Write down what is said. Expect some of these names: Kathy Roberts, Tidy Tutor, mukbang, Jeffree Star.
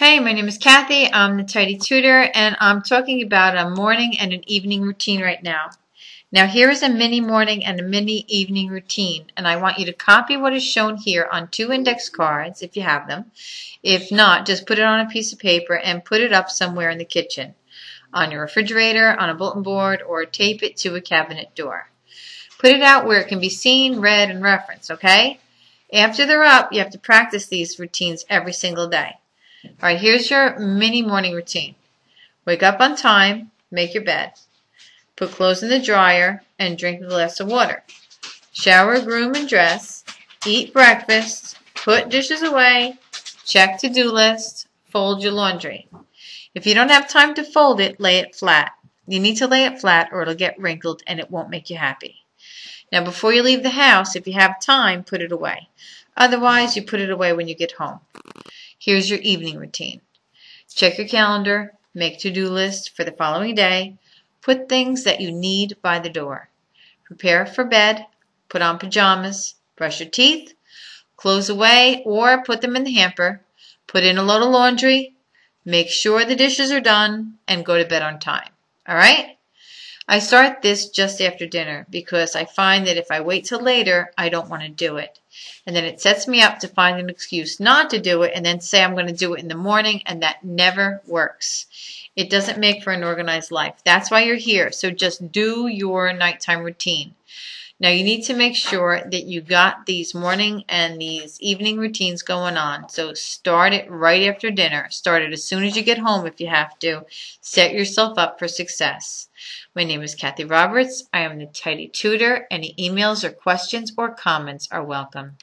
Hey, my name is Kathy. I'm the Tidy Tutor, and I'm talking about a morning and an evening routine right now. Now, here is a mini morning and a mini evening routine, and I want you to copy what is shown here on two index cards, if you have them. If not, just put it on a piece of paper and put it up somewhere in the kitchen, on your refrigerator, on a bulletin board, or tape it to a cabinet door. Put it out where it can be seen, read, and referenced, okay? After they're up, you have to practice these routines every single day. All right, here's your mini morning routine. Wake up on time, make your bed, put clothes in the dryer, and drink a glass of water. Shower, groom, and dress, eat breakfast, put dishes away, check to-do list, fold your laundry. If you don't have time to fold it, lay it flat. You need to lay it flat or it'll get wrinkled and it won't make you happy. Now, before you leave the house, if you have time, put it away. Otherwise, you put it away when you get home. Here's your evening routine. Check your calendar, make to-do lists for the following day, put things that you need by the door. Prepare for bed, put on pajamas, brush your teeth, clothes away or put them in the hamper, put in a load of laundry, make sure the dishes are done, and go to bed on time. All right? I start this just after dinner because I find that if I wait till later, I don't want to do it. And then it sets me up to find an excuse not to do it and then say I'm going to do it in the morning, and that never works. It doesn't make for an organized life. That's why you're here. So just do your nighttime routine. Now you need to make sure that you got these morning and these evening routines going on. So start it right after dinner. Start it as soon as you get home if you have to. Set yourself up for success. My name is Kathy Roberts. I am the Tidy Tutor. Any emails or questions or comments are welcome.